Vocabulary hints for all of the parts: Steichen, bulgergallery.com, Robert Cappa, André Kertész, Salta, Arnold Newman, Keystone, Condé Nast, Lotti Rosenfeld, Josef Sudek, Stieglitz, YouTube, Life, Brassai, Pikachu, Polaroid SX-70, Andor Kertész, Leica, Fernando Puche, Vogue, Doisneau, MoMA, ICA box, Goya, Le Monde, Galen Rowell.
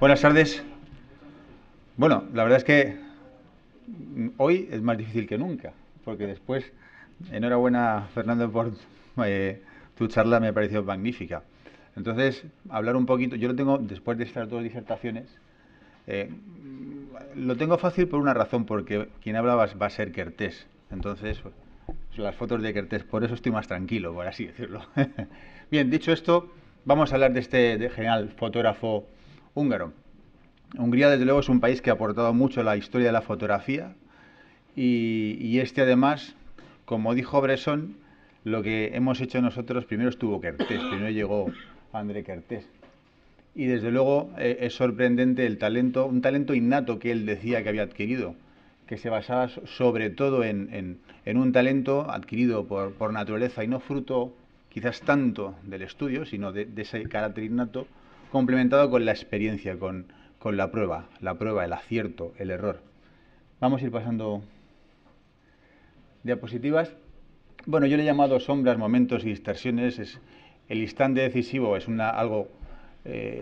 Buenas tardes. Bueno, la verdad es que hoy es más difícil que nunca, porque después, enhorabuena Fernando por tu charla, me ha parecido magnífica. Entonces, hablar un poquito, yo lo tengo, después de estas dos disertaciones, lo tengo fácil por una razón, porque quien habla va a ser Kertész. Entonces, las fotos de Kertész, por eso estoy más tranquilo, por así decirlo. Bien, dicho esto, vamos a hablar de este genial fotógrafo húngaro. Hungría, desde luego, es un país que ha aportado mucho a la historia de la fotografía y este, además, como dijo Bresson, lo que hemos hecho nosotros, primero estuvo Kertész, primero llegó André Kertész. Y desde luego es sorprendente el talento, un talento innato que él decía que había adquirido, que se basaba sobre todo en un talento adquirido por naturaleza y no fruto quizás tanto del estudio, sino de ese carácter innato, complementado con la experiencia, con la prueba, el acierto, el error. Vamos a ir pasando diapositivas. Bueno, yo le he llamado sombras, momentos y distorsiones. El instante decisivo es algo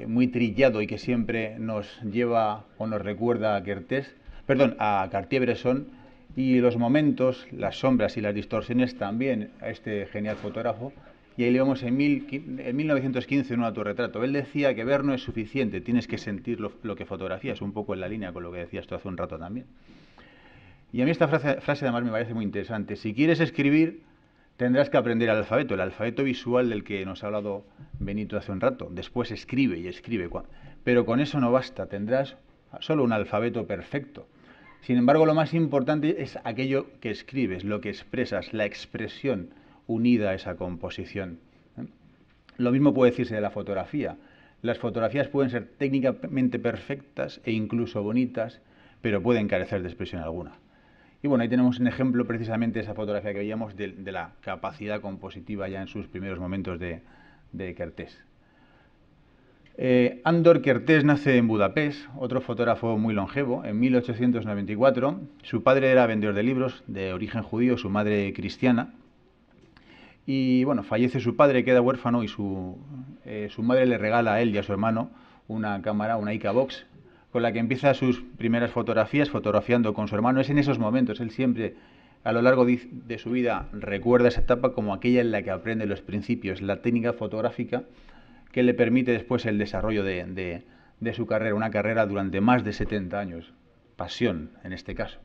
muy trillado y que siempre nos lleva o nos recuerda a Cartier-Bresson, y los momentos, las sombras y las distorsiones también a este genial fotógrafo. Y ahí le vemos en 1915 en un autorretrato. Él decía que ver no es suficiente, tienes que sentir lo que fotografías, un poco en la línea con lo que decías tú hace un rato también. Y a mí esta frase además me parece muy interesante. Si quieres escribir, tendrás que aprender el alfabeto visual del que nos ha hablado Benito hace un rato. Después escribe y escribe, pero con eso no basta, tendrás solo un alfabeto perfecto. Sin embargo, lo más importante es aquello que escribes, lo que expresas, la expresión unida a esa composición. Lo mismo puede decirse de la fotografía. Las fotografías pueden ser técnicamente perfectas e incluso bonitas, pero pueden carecer de expresión alguna. Y bueno, ahí tenemos un ejemplo precisamente de esa fotografía que veíamos de la capacidad compositiva ya en sus primeros momentos de Kertész. Andor Kertész nace en Budapest, otro fotógrafo muy longevo, en 1894. Su padre era vendedor de libros de origen judío, su madre cristiana. Y bueno, fallece su padre, queda huérfano y su madre le regala a él y a su hermano una cámara, una ICA box, con la que empieza sus primeras fotografías, fotografiando con su hermano. Es en esos momentos, él siempre a lo largo de su vida recuerda esa etapa como aquella en la que aprende los principios, la técnica fotográfica que le permite después el desarrollo de su carrera, una carrera durante más de 70 años, pasión en este caso.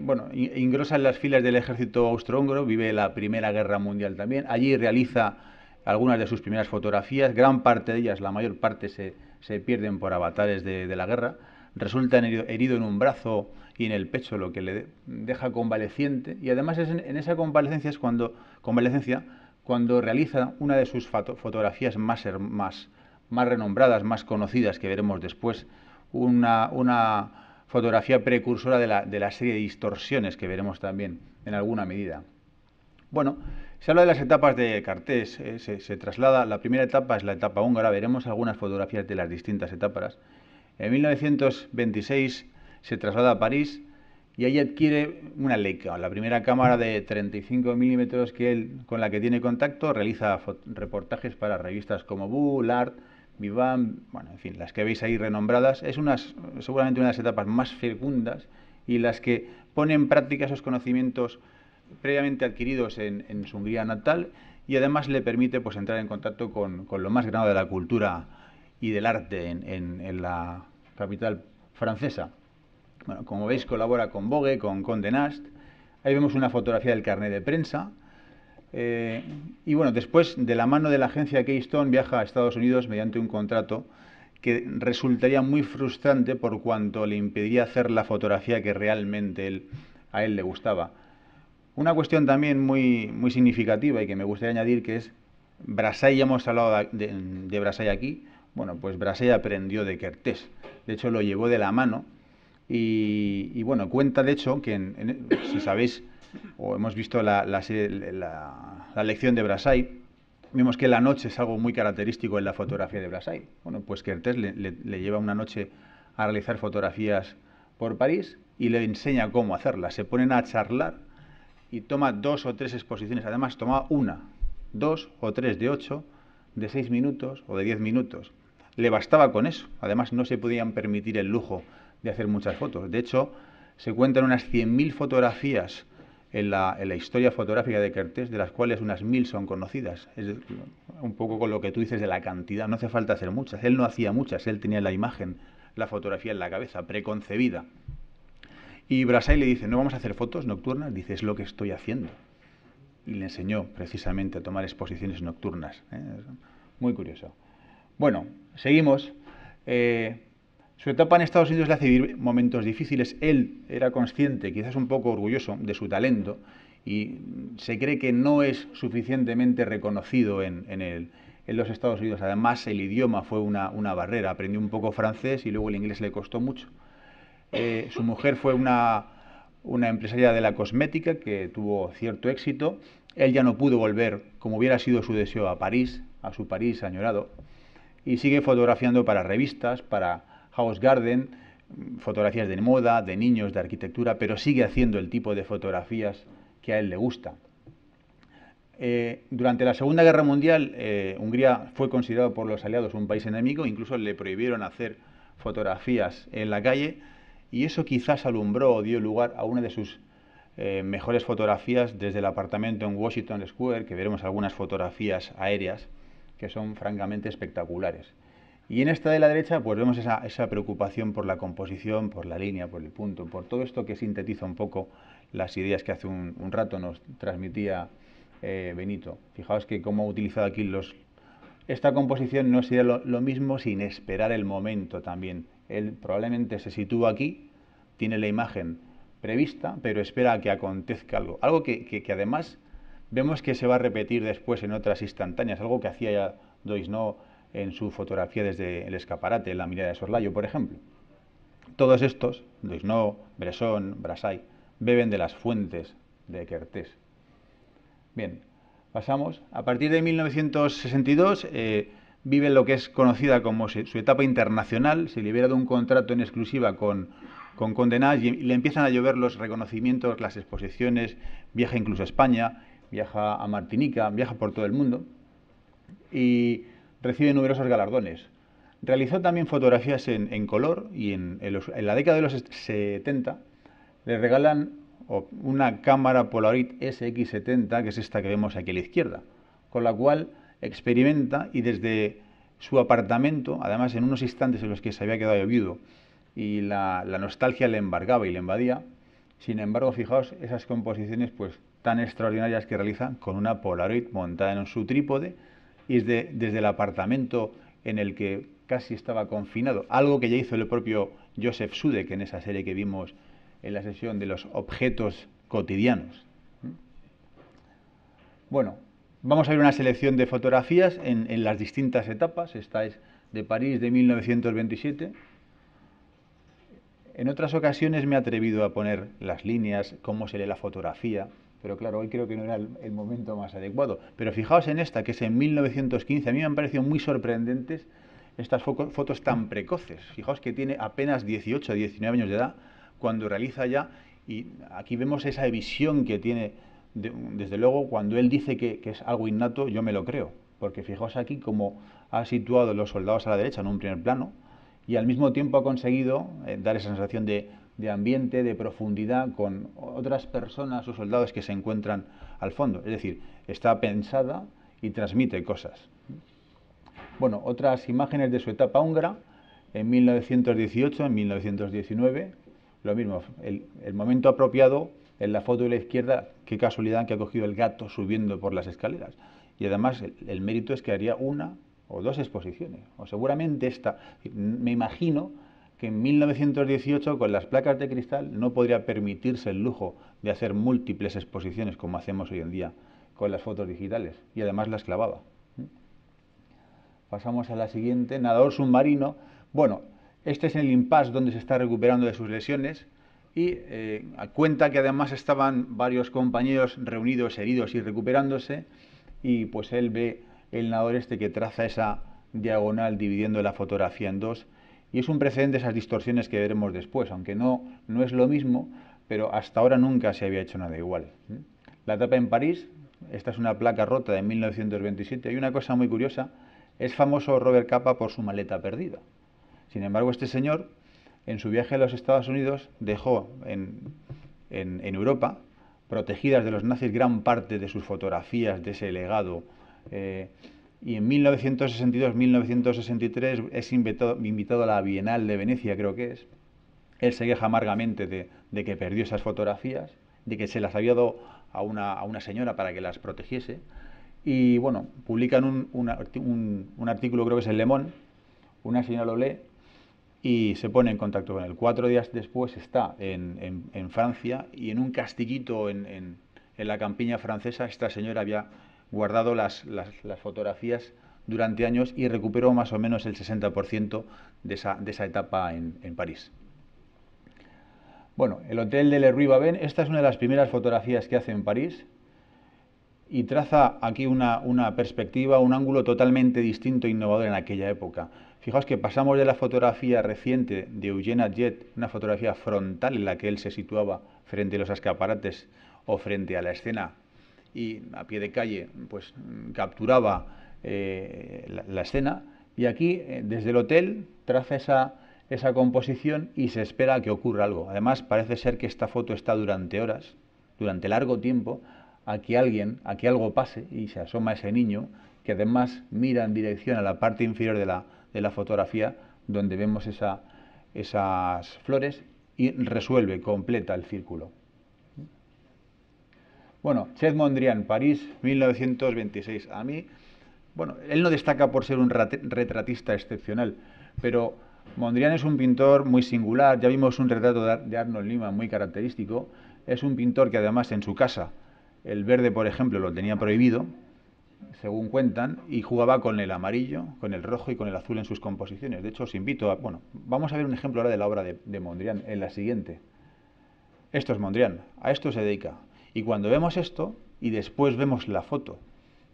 Bueno, ingresa en las filas del ejército austrohúngaro, vive la Primera Guerra Mundial también. Allí realiza algunas de sus primeras fotografías, gran parte de ellas, la mayor parte, se pierden por avatares de la guerra. Resulta herido en un brazo y en el pecho, lo que le deja convaleciente. Y además es en esa convalecencia cuando realiza una de sus fotografías más renombradas, más conocidas, que veremos después, una fotografía precursora de la serie de distorsiones que veremos también en alguna medida. Bueno, se habla de las etapas de Kertész, se traslada, la primera etapa es la etapa húngara, veremos algunas fotografías de las distintas etapas. En 1926 se traslada a París y ahí adquiere una Leica, la primera cámara de 35 milímetros con la que tiene contacto, realiza reportajes para revistas como Vu, L'Art, Vivan, bueno, en fin, las que veis ahí renombradas, es seguramente una de las etapas más fecundas y las que pone en práctica esos conocimientos previamente adquiridos en su Hungría natal y además le permite pues entrar en contacto con lo más grande de la cultura y del arte en la capital francesa. Bueno, como veis, colabora con Vogue, con Condé Nast. Ahí vemos una fotografía del carnet de prensa. Y bueno, después, de la mano de la agencia Keystone, viaja a Estados Unidos mediante un contrato que resultaría muy frustrante por cuanto le impediría hacer la fotografía que realmente a él le gustaba. Una cuestión también muy significativa y que me gustaría añadir, que es Brassai. Ya hemos hablado de Brassai aquí. Bueno, pues Brassai aprendió de Kertész, de hecho lo llevó de la mano y bueno, cuenta de hecho que, si sabéis, o hemos visto la lección de Brassai, vemos que la noche es algo muy característico en la fotografía de Brassai. Bueno, pues Kertész le lleva una noche a realizar fotografías por París y le enseña cómo hacerlas. Se ponen a charlar y toma 2 o 3 exposiciones. Además, toma 1, 2 o 3 de 8, de 6 minutos o de 10 minutos. le bastaba con eso. Además, no se podían permitir el lujo de hacer muchas fotos. De hecho, se cuentan unas 100.000 fotografías en la historia fotográfica de Kertész, de las cuales unas 1.000 son conocidas. Es un poco con lo que tú dices de la cantidad. No hace falta hacer muchas. Él no hacía muchas. Él tenía la imagen, la fotografía en la cabeza, preconcebida. Y Brassai le dice, ¿no vamos a hacer fotos nocturnas? Dice, es lo que estoy haciendo. Y le enseñó precisamente a tomar exposiciones nocturnas. Muy curioso. Bueno, seguimos. Su etapa en Estados Unidos le hace vivir momentos difíciles. Él era consciente, quizás un poco orgulloso, de su talento y se cree que no es suficientemente reconocido en los Estados Unidos. Además, el idioma fue una barrera. Aprendió un poco francés y luego el inglés le costó mucho. Su mujer fue una empresaria de la cosmética que tuvo cierto éxito. Él ya no pudo volver, como hubiera sido su deseo, a París, a su París añorado, y sigue fotografiando para revistas, para House Garden, fotografías de moda, de niños, de arquitectura, pero sigue haciendo el tipo de fotografías que a él le gusta. Durante la Segunda Guerra Mundial, Hungría fue considerado por los aliados un país enemigo, incluso le prohibieron hacer fotografías en la calle, y eso quizás alumbró o dio lugar a una de sus mejores fotografías desde el apartamento en Washington Square, que veremos algunas fotografías aéreas que son francamente espectaculares. Y en esta de la derecha pues vemos esa preocupación por la composición, por la línea, por el punto, por todo esto que sintetiza un poco las ideas que hace un rato nos transmitía Benito. Fijaos que cómo ha utilizado aquí esta composición no sería lo mismo sin esperar el momento también. Él probablemente se sitúa aquí, tiene la imagen prevista, pero espera a que acontezca algo. Algo que además vemos que se va a repetir después en otras instantáneas, algo que hacía ya Doisneau en su fotografía desde el escaparate, en la mirada de Sorlayo, por ejemplo. Todos estos, Doisneau, Bresson, Brassai, beben de las fuentes de Kertész. Bien, pasamos. A partir de 1962... vive lo que es conocida como su etapa internacional, se libera de un contrato en exclusiva con Condé Nast y le empiezan a llover los reconocimientos, las exposiciones, viaja incluso a España, viaja a Martinica, viaja por todo el mundo y recibe numerosos galardones. Realizó también fotografías en color y en la década de los 70 le regalan una cámara Polaroid SX-70, que es esta que vemos aquí a la izquierda, con la cual experimenta y desde su apartamento, además en unos instantes en los que se había quedado viudo y la nostalgia le embargaba y le invadía, sin embargo, fijaos esas composiciones pues tan extraordinarias que realiza con una Polaroid montada en su trípode y desde el apartamento en el que casi estaba confinado, algo que ya hizo el propio Josef Sudek en esa serie que vimos en la sesión de los objetos cotidianos. Bueno, vamos a ver una selección de fotografías en las distintas etapas. Esta es de París de 1927. En otras ocasiones me he atrevido a poner las líneas, cómo se lee la fotografía, pero claro, hoy creo que no era el momento más adecuado. Pero fijaos en esta, que es en 1915. A mí me han parecido muy sorprendentes estas fotos tan precoces. Fijaos que tiene apenas 18, 19 años de edad cuando realiza ya, y aquí vemos esa visión que tiene. Desde luego, cuando él dice que es algo innato, yo me lo creo, porque fijaos aquí cómo ha situado los soldados a la derecha en un primer plano y al mismo tiempo ha conseguido dar esa sensación de ambiente, de profundidad con otras personas o soldados que se encuentran al fondo. Es decir, está pensada y transmite cosas. Bueno, otras imágenes de su etapa húngara en 1918, en 1919, lo mismo, el momento apropiado. En la foto de la izquierda, qué casualidad que ha cogido el gato subiendo por las escaleras. Y además el mérito es que haría una o dos exposiciones, o seguramente esta. Me imagino que en 1918 con las placas de cristal no podría permitirse el lujo de hacer múltiples exposiciones como hacemos hoy en día con las fotos digitales. Y además las clavaba. Pasamos a la siguiente, nadador submarino. Bueno, este es el impasse donde se está recuperando de sus lesiones. Y cuenta que además estaban varios compañeros reunidos, heridos y recuperándose, y pues él ve el nadador este que traza esa diagonal dividiendo la fotografía en dos, y es un precedente esas distorsiones que veremos después, aunque no es lo mismo, pero hasta ahora nunca se había hecho nada igual. La etapa en París, esta es una placa rota de 1927, hay una cosa muy curiosa, Es famoso Robert Cappa por su maleta perdida. Sin embargo, este señor, en su viaje a los Estados Unidos, dejó en Europa, protegidas de los nazis, gran parte de sus fotografías, de ese legado. Y en 1962-1963 es invitado a la Bienal de Venecia, creo que es. Él se queja amargamente de que perdió esas fotografías, de que se las había dado a una señora para que las protegiese. Y bueno, publican un artículo, creo que es en Le Monde, una señora lo lee y se pone en contacto con él. 4 días después está en Francia, y en un castillito en la campiña francesa esta señora había guardado las fotografías durante años y recuperó más o menos el 60% de esa etapa en París. Bueno, el Hotel de Le Ruy-Babin, esta es una de las primeras fotografías que hace en París, y traza aquí una perspectiva, un ángulo totalmente distinto e innovador en aquella época. Fijaos que pasamos de la fotografía reciente de Eugène Atget, una fotografía frontal en la que él se situaba frente a los escaparates o frente a la escena, y a pie de calle pues capturaba la escena, y aquí desde el hotel traza esa composición y se espera a que ocurra algo. Además, parece ser que esta foto está durante horas, durante largo tiempo, a que algo pase, y se asoma ese niño, que además mira en dirección a la parte inferior de la fotografía, donde vemos esas flores, y resuelve, completa el círculo. Bueno, Piet Mondrian, París, 1926. A mí, bueno, él no destaca por ser un retratista excepcional, pero Mondrian es un pintor muy singular. Ya vimos un retrato de Arnold Newman muy característico. Es un pintor que además en su casa el verde, por ejemplo, lo tenía prohibido, según cuentan, y jugaba con el amarillo, con el rojo y con el azul en sus composiciones. De hecho, os invito a... Bueno, vamos a ver un ejemplo ahora de la obra de Mondrian, en la siguiente. Esto es Mondrian, a esto se dedica. Y cuando vemos esto y después vemos la foto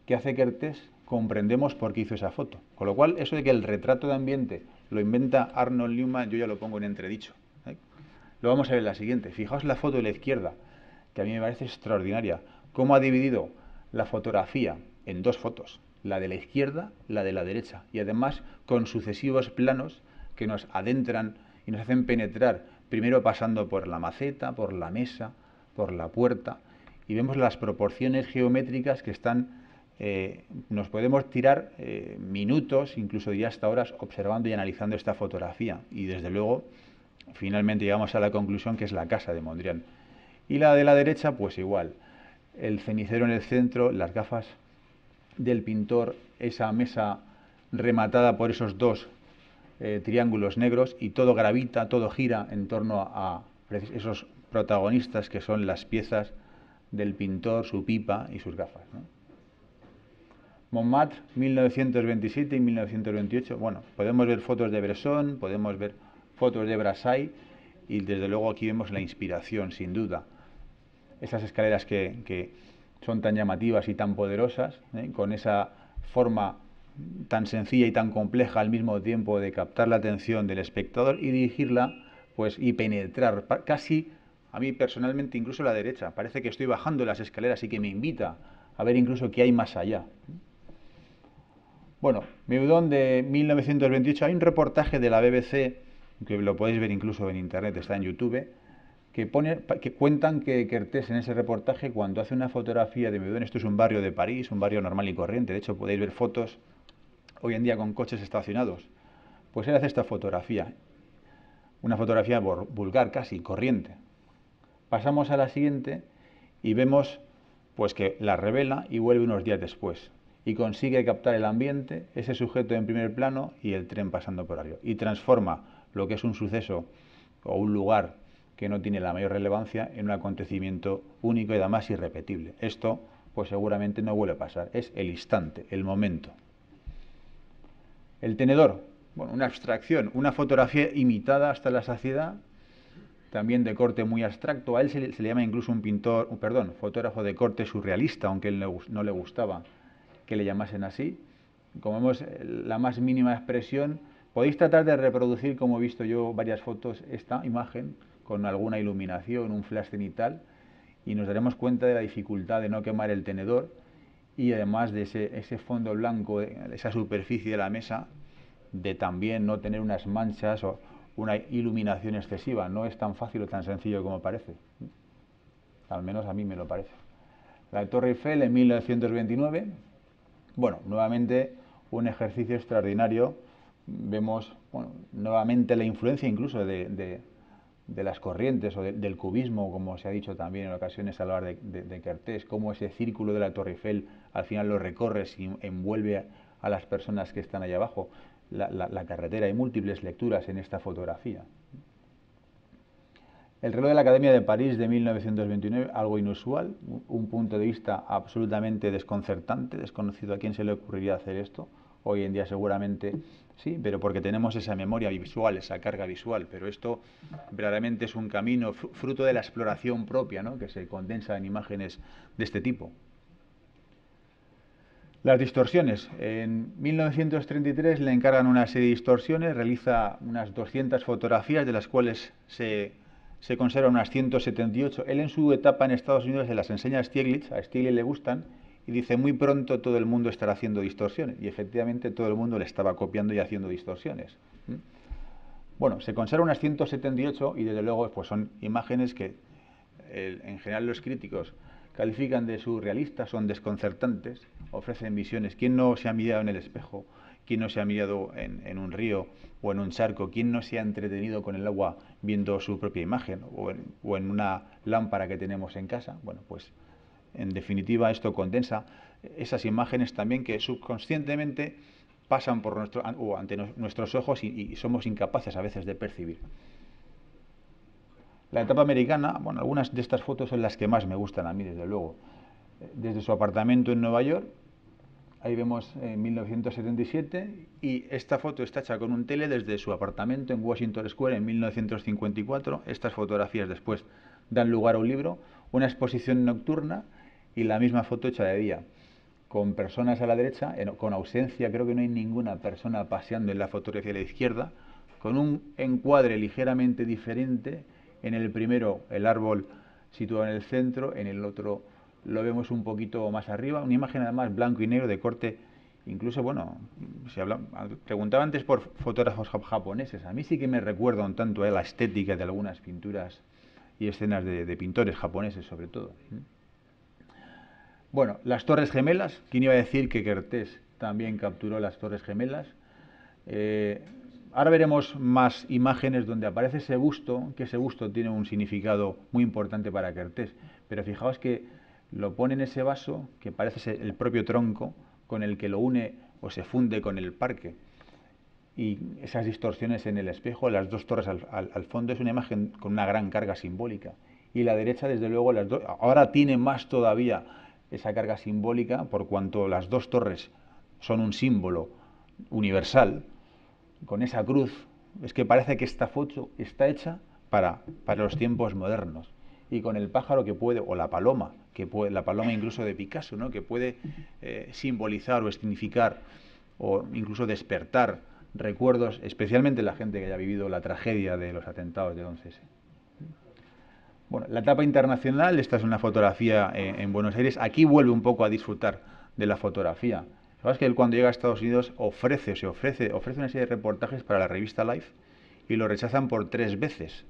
que hace Kertész, comprendemos por qué hizo esa foto. Con lo cual, eso de que el retrato de ambiente lo inventa Arnold Newman, yo ya lo pongo en entredicho. ¿Eh? Lo vamos a ver en la siguiente. Fijaos la foto de la izquierda, que a mí me parece extraordinaria. Cómo ha dividido la fotografía en dos fotos, la de la izquierda, la de la derecha, y además con sucesivos planos que nos adentran y nos hacen penetrar, primero pasando por la maceta, por la mesa, por la puerta, y vemos las proporciones geométricas que están... nos podemos tirar minutos, incluso diría hasta horas, observando y analizando esta fotografía, y desde luego finalmente llegamos a la conclusión que es la casa de Mondrian. Y la de la derecha, pues igual, el cenicero en el centro, las gafas del pintor, esa mesa rematada por esos dos triángulos negros, y todo gravita, todo gira en torno a esos protagonistas que son las piezas del pintor, su pipa y sus gafas, ¿no? MoMA, 1927 y 1928. Bueno, podemos ver fotos de Bresson, podemos ver fotos de Brassai, y desde luego aquí vemos la inspiración, sin duda. Esas escaleras que son tan llamativas y tan poderosas, con esa forma tan sencilla y tan compleja al mismo tiempo de captar la atención del espectador y dirigirla, pues, y penetrar casi, a mí personalmente, incluso la derecha. Parece que estoy bajando las escaleras y que me invita a ver incluso qué hay más allá. Bueno, Meudon, de 1928, hay un reportaje de la BBC, que lo podéis ver incluso en internet, está en YouTube, que cuentan que Kertész, en ese reportaje, cuando hace una fotografía de Meudon, esto es un barrio de París, un barrio normal y corriente, de hecho podéis ver fotos hoy en día con coches estacionados, pues él hace esta fotografía, una fotografía vulgar casi, corriente. Pasamos a la siguiente y vemos pues que la revela y vuelve unos días después, y consigue captar el ambiente, ese sujeto en primer plano y el tren pasando por arriba, y transforma lo que es un suceso o un lugar que no tiene la mayor relevancia en un acontecimiento único y además irrepetible. Esto pues seguramente no vuelve a pasar, es el instante, el momento. El tenedor, bueno, una abstracción, una fotografía imitada hasta la saciedad, también de corte muy abstracto. A él se le llama incluso un pintor, perdón, fotógrafo de corte surrealista, aunque él no le gustaba que le llamasen así. Como vemos, la más mínima expresión. Podéis tratar de reproducir, como he visto yo varias fotos, esta imagen con alguna iluminación, un flash cenital, y nos daremos cuenta de la dificultad de no quemar el tenedor y además de ese fondo blanco, esa superficie de la mesa, de también no tener unas manchas o una iluminación excesiva. No es tan fácil o tan sencillo como parece, al menos a mí me lo parece. La Torre Eiffel en 1929, bueno, nuevamente un ejercicio extraordinario. Vemos, bueno, nuevamente la influencia incluso de las corrientes o del cubismo, como se ha dicho también en ocasiones al hablar de Kertész, cómo ese círculo de la Torre Eiffel al final lo recorre y envuelve a las personas que están allá abajo. La carretera, hay múltiples lecturas en esta fotografía. El reloj de la Academia de París de 1929, algo inusual, un punto de vista absolutamente desconcertante, desconocido. ¿A quién se le ocurriría hacer esto? Hoy en día seguramente sí, pero porque tenemos esa memoria visual, esa carga visual, pero esto verdaderamente es un camino fruto de la exploración propia, ¿no?, que se condensa en imágenes de este tipo. Las distorsiones. En 1933 le encargan una serie de distorsiones, realiza unas 200 fotografías, de las cuales se conservan unas 178. Él en su etapa en Estados Unidos se las enseña a Stieglitz, le gustan, y dice: muy pronto todo el mundo estará haciendo distorsiones. Y efectivamente todo el mundo le estaba copiando y haciendo distorsiones. Bueno, se conservan unas 178 y desde luego pues son imágenes que en general los críticos califican de surrealistas, son desconcertantes, ofrecen visiones. ¿Quién no se ha mirado en el espejo? ¿Quién no se ha mirado en un río o en un charco? ¿Quién no se ha entretenido con el agua viendo su propia imagen o en una lámpara que tenemos en casa? Bueno, pues en definitiva esto condensa esas imágenes también que subconscientemente pasan por ante nuestros ojos y somos incapaces a veces de percibir. La etapa americana, bueno, algunas de estas fotos son las que más me gustan a mí, desde luego. Desde su apartamento en Nueva York, ahí vemos 1977, y esta foto está hecha con un tele desde su apartamento en Washington Square en 1954. Estas fotografías después dan lugar a un libro, una exposición nocturna y la misma foto hecha de día, con personas a la derecha, con ausencia, creo que no hay ninguna persona paseando en la fotografía de la izquierda, con un encuadre ligeramente diferente. En el primero, el árbol situado en el centro, en el otro lo vemos un poquito más arriba. Una imagen además blanco y negro de corte, incluso, bueno, preguntaba antes por fotógrafos japoneses. A mí sí que me recuerda un tanto a la estética de algunas pinturas y escenas de pintores japoneses, sobre todo. Bueno, las Torres Gemelas. ¿Quién iba a decir que Kertész también capturó las Torres Gemelas? Ahora veremos más imágenes donde aparece ese busto, que ese busto tiene un significado muy importante para Kertész. Pero fijaos que lo pone en ese vaso, que parece el propio tronco con el que lo une o se funde con el parque. Y esas distorsiones en el espejo, las dos torres al fondo, es una imagen con una gran carga simbólica. Y la derecha, desde luego, las dos, ahora tiene más todavía esa carga simbólica, por cuanto las dos torres son un símbolo universal, con esa cruz. Es que parece que esta foto está hecha para los tiempos modernos, y con el pájaro que puede, o la paloma, la paloma incluso de Picasso, ¿no?, que puede simbolizar o significar o incluso despertar recuerdos, especialmente la gente que haya vivido la tragedia de los atentados del 11S. Bueno, la etapa internacional. Esta es una fotografía en Buenos Aires. Aquí vuelve un poco a disfrutar de la fotografía. Sabes que él, cuando llega a Estados Unidos, ofrece una serie de reportajes para la revista Life y lo rechazan por 3 veces.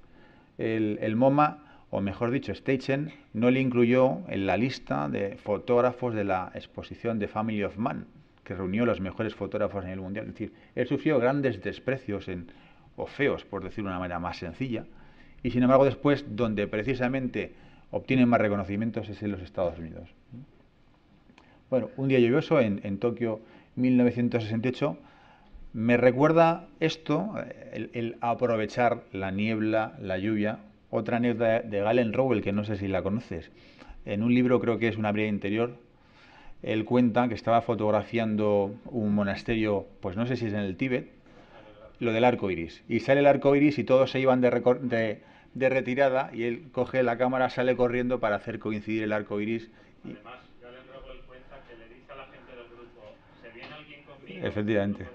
El MoMA, o mejor dicho, Steichen, no le incluyó en la lista de fotógrafos de la exposición de Family of Man, que reunió los mejores fotógrafos a nivel mundial. Es decir, él sufrió grandes desprecios o feos, por decirlo de una manera más sencilla, y sin embargo después, donde precisamente obtiene más reconocimientos, es en los Estados Unidos. Bueno, un día lluvioso en Tokio 1968, me recuerda esto, el aprovechar la niebla, la lluvia. Otra anécdota de Galen Rowell, que no sé si la conoces. En un libro, creo que es Una brida interior, él cuenta que estaba fotografiando un monasterio, pues no sé si es en el Tíbet, lo del arco iris. Y sale el arco iris y todos se iban de retirada, y él coge la cámara, sale corriendo para hacer coincidir el arco iris. Además, efectivamente.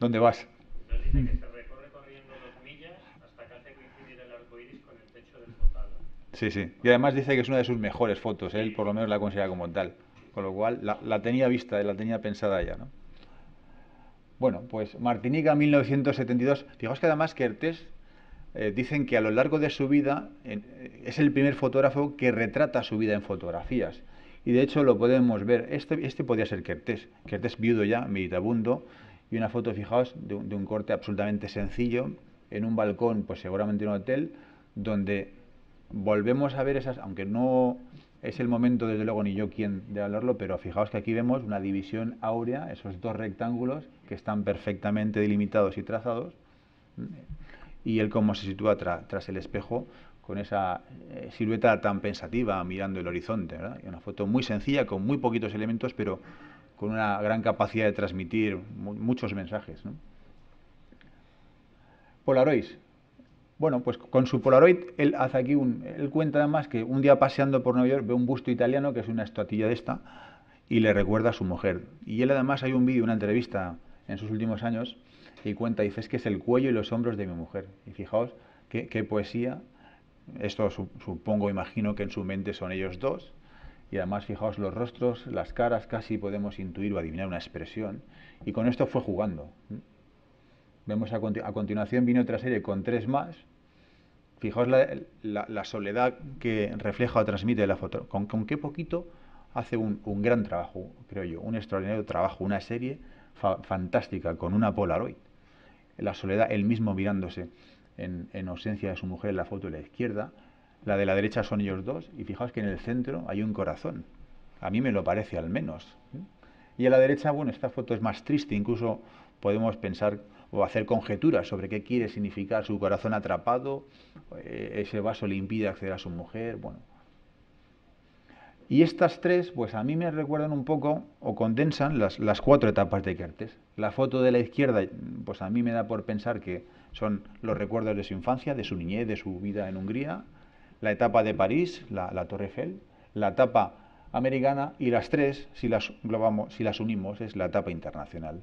¿Dónde vas? Nos dice que se recorre corriendo 2 millas hasta que hace coincidir el arco iris con el techo del portal. Sí, sí. Y además dice que es una de sus mejores fotos. Él por lo menos la considera como tal. con lo cual la tenía vista, la tenía pensada ya, ¿no? Bueno, pues Martinica 1972, fijaos que además Kertész dicen que a lo largo de su vida es el primer fotógrafo que retrata su vida en fotografías, y de hecho lo podemos ver, este podría ser Kertész, Kertész viudo ya, meditabundo, y una foto, fijaos, de un corte absolutamente sencillo, en un balcón, pues seguramente en un hotel, donde volvemos a ver esas, aunque no es el momento desde luego ni yo quien de hablarlo, pero fijaos que aquí vemos una división áurea, esos dos rectángulos que están perfectamente delimitados y trazados, y él cómo se sitúa tras el espejo con esa silueta tan pensativa mirando el horizonte, ¿verdad? Y una foto muy sencilla con muy poquitos elementos, pero con una gran capacidad de transmitir muchos mensajes, ¿no? Polaroid. Bueno, pues con su Polaroid, él hace aquí él cuenta además que un día paseando por Nueva York ve un busto italiano, que es una estatuilla de esta, y le recuerda a su mujer. Y él además hay un vídeo, una entrevista en sus últimos años, y cuenta, dice, es que es el cuello y los hombros de mi mujer. Y fijaos qué poesía, esto supongo, imagino que en su mente son ellos dos, y además fijaos los rostros, las caras, casi podemos intuir o adivinar una expresión, y con esto fue jugando. Vemos a continuación vino otra serie con tres más. Fijaos la soledad que refleja o transmite la foto. Con qué poquito hace un gran trabajo, creo yo, un extraordinario trabajo, una serie fantástica con una Polaroid. La soledad, él mismo mirándose en ausencia de su mujer en la foto de la izquierda. La de la derecha son ellos dos y fijaos que en el centro hay un corazón. A mí me lo parece al menos. Y a la derecha, bueno, esta foto es más triste, incluso podemos pensar o hacer conjeturas sobre qué quiere significar su corazón atrapado, ese vaso le impide acceder a su mujer, bueno. Y estas tres, pues a mí me recuerdan un poco, o condensan las cuatro etapas de Kertész. La foto de la izquierda, pues a mí me da por pensar que son los recuerdos de su infancia, de su niñez, de su vida en Hungría, la etapa de París, la Torre Eiffel, la etapa americana, y las tres, si las unimos, es la etapa internacional.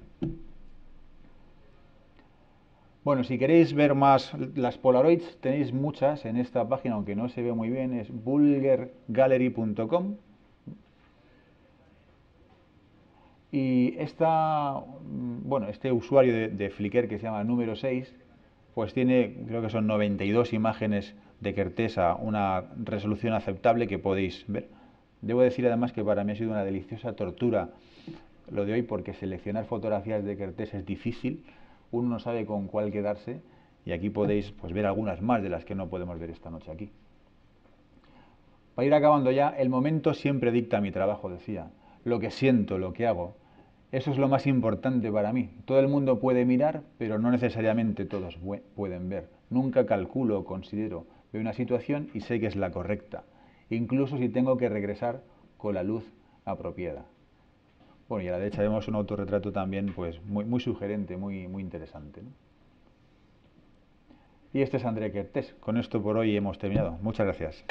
Bueno, si queréis ver más las Polaroids, tenéis muchas en esta página, aunque no se ve muy bien, es bulgergallery.com. Y este usuario de Flickr, que se llama número 6, pues tiene, creo que son 92 imágenes de Kertész, una resolución aceptable que podéis ver. Debo decir además que para mí ha sido una deliciosa tortura lo de hoy, porque seleccionar fotografías de Kertész es difícil. Uno no sabe con cuál quedarse, y aquí podéis pues ver algunas más de las que no podemos ver esta noche aquí. Para ir acabando ya, el momento siempre dicta mi trabajo, decía. Lo que siento, lo que hago, eso es lo más importante para mí. Todo el mundo puede mirar, pero no necesariamente todos pueden ver. Nunca calculo o considero. Veo una situación y sé que es la correcta, incluso si tengo que regresar con la luz apropiada. Bueno, y a la derecha vemos un autorretrato también pues muy, muy sugerente, muy, muy interesante, ¿no? Y este es André Kertész. Con esto por hoy hemos terminado. Muchas gracias.